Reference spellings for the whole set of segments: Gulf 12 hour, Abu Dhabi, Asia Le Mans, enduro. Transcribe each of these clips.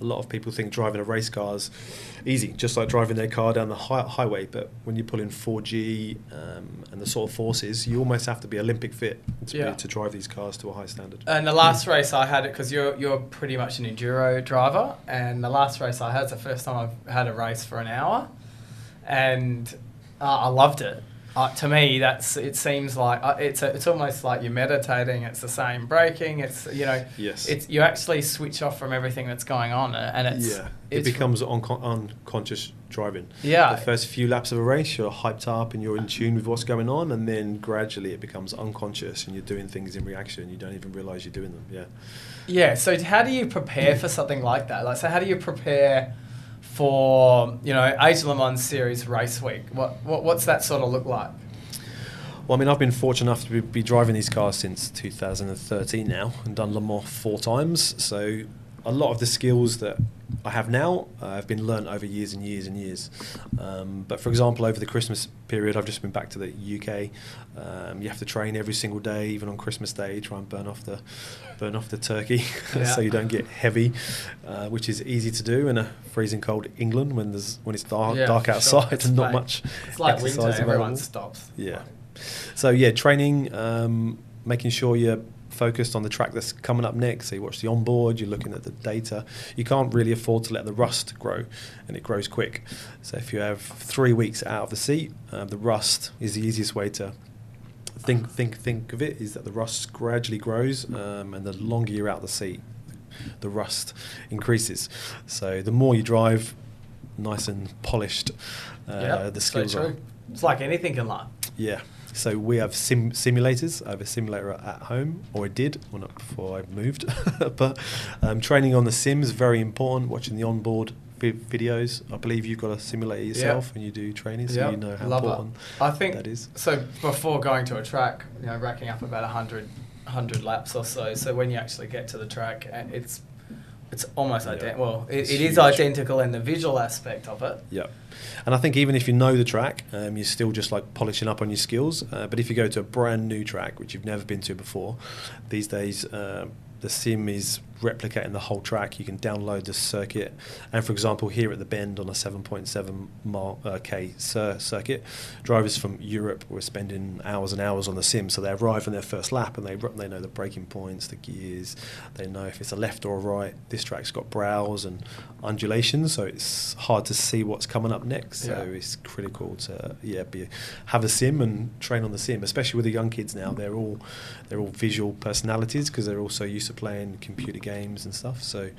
A lot of people think driving a race car is easy, just like driving their car down the highway. But when you pull in 4G and the sort of forces, you almost have to be Olympic fit to drive these cars to a high standard. And the last race I had it, because you're pretty much an enduro driver, and the last race I had, it's the first time I've had a race for an hour, and I loved it. To me, it seems like it's almost like you're meditating. It's the same braking. It's you actually switch off from everything that's going on, and it becomes unconscious driving. Yeah, the first few laps of a race, you're hyped up and you're in tune with what's going on, and then gradually it becomes unconscious, and you're doing things in reaction, and you don't even realize you're doing them. Yeah. Yeah. So how do you prepare for something like that? Like, so how do you prepare for Asia Le Mans Series race week? What's that sort of look like? Well, I mean, I've been fortunate enough to be driving these cars since 2013 now, and done Le Mans 4 times. So a lot of the skills that I have now have been learned over years and years and years. But for example, over the Christmas period, I've just been back to the UK. You have to train every single day, even on Christmas Day. Try and burn off the turkey, so you don't get heavy, which is easy to do in a freezing cold England when it's dark outside and not much. It's like winter; everyone stops. Yeah. So yeah, training, making sure you're focused on the track that's coming up next. So you watch the onboard, you're looking at the data. You can't really afford to let the rust grow, and it grows quick. So if you have 3 weeks out of the seat, the rust is the easiest way to think of it, is that the rust gradually grows, and the longer you're out of the seat, the rust increases. So the more you drive, nice and polished, the skills are. It's like anything in life. Yeah. So we have simulators. I have a simulator at home, or I did, well, not before I moved. But training on the sims is very important, watching the onboard videos. I believe you've got a simulator yourself and you do training, so you know how important that is. So before going to a track, racking up about 100 laps or so. So when you actually get to the track, it's almost identical. Well, it is identical in the visual aspect of it. Yeah, and I think even if you know the track, you're still just like polishing up on your skills. But if you go to a brand new track which you've never been to before, these days the sim is replicating the whole track. You can download the circuit, and for example, here at the Bend on a 7.7 K circuit, drivers from Europe were spending hours and hours on the sim. So they arrive on their first lap and they know the braking points, the gears, they know if it's a left or a right. This track's got brows and undulations, so it's hard to see what's coming up next. So it's critical to have a sim and train on the sim, especially with the young kids now. They're all visual personalities because they're also used to playing computer games and stuff. So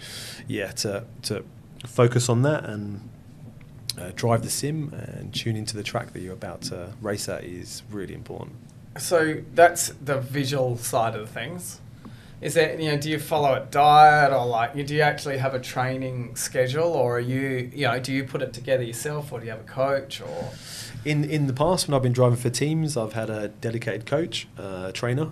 yeah, to focus on that and drive the sim and tune into the track that you're about to race at is really important. So that's the visual side of things. Is there, do you follow a diet, or do you actually have a training schedule, or are you, do you put it together yourself, or do you have a coach? Or in the past, when I've been driving for teams, I've had a dedicated coach, trainer.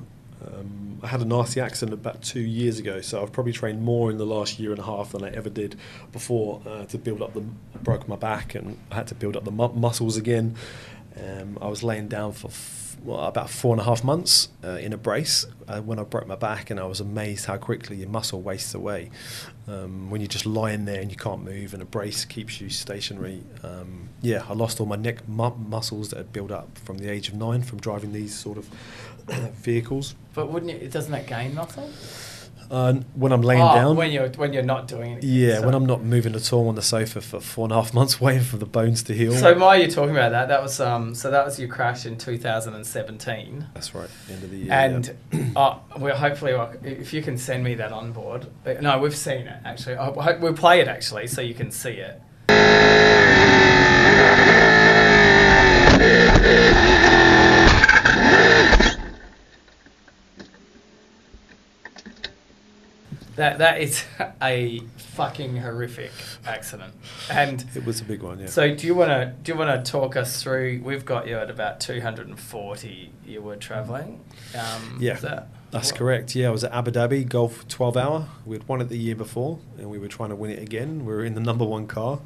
I had a nasty accident about 2 years ago, so I've probably trained more in the last year and a half than I ever did before to build up I broke my back and I had to build up the muscles again. I was laying down for about 4.5 months in a brace when I broke my back, and I was amazed how quickly your muscle wastes away when you're just lying there and you can't move, and a brace keeps you stationary. I lost all my neck muscles that had built up from the age of 9 from driving these sort of vehicles. But doesn't that gain muscle? When I'm laying down, when you're not doing anything. Yeah, so when I'm not moving at all on the sofa for 4.5 months, waiting for the bones to heal. So while you're talking about that, that was your crash in 2017. That's right, end of the year. And we're hopefully, if you can send me that on board. No, we've seen it actually. We'll play it actually, so you can see it. That is a fucking horrific accident, and it was a big one. Yeah. So do you want to talk us through? We've got you at about 240. You were travelling. That's correct. Yeah, I was at Abu Dhabi Gulf 12 hour. We'd won it the year before, and we were trying to win it again. We were in the number 1 car,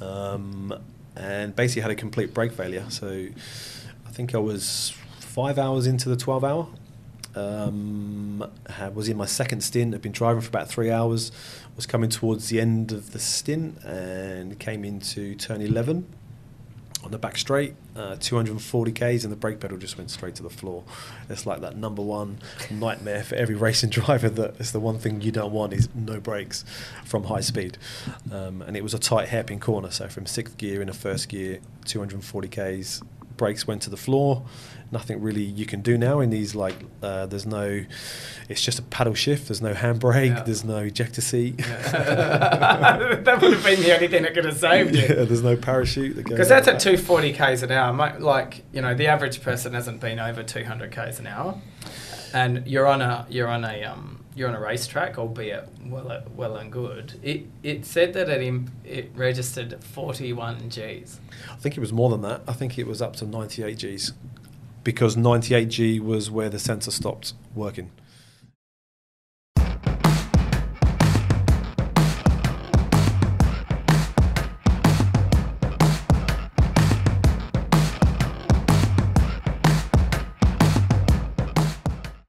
and basically had a complete brake failure. So I think I was 5 hours into the 12 hour. was in my second stint. I'd been driving for about 3 hours, was coming towards the end of the stint and came into turn 11 on the back straight, 240 Ks, and the brake pedal just went straight to the floor. It's like that number one nightmare for every racing driver, that it's the one thing you don't want is no brakes from high speed. And it was a tight hairpin corner, so from sixth gear into first gear, 240 Ks, brakes went to the floor. Nothing really you can do now in these, like, there's no, it's just a paddle shift, there's no handbrake, yeah. There's no ejector seat. Yeah. That would have been the only thing that could have saved you. Yeah, there's no parachute. Because that's at 240 Ks an hour. Like, you know, the average person hasn't been over 200 Ks an hour, and you're on a racetrack, albeit well and good. It said that it registered 41 Gs. I think it was more than that. I think it was up to 98 Gs, because 98G was where the sensor stopped working.